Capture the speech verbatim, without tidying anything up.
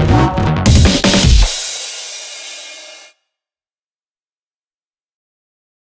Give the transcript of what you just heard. Yeah.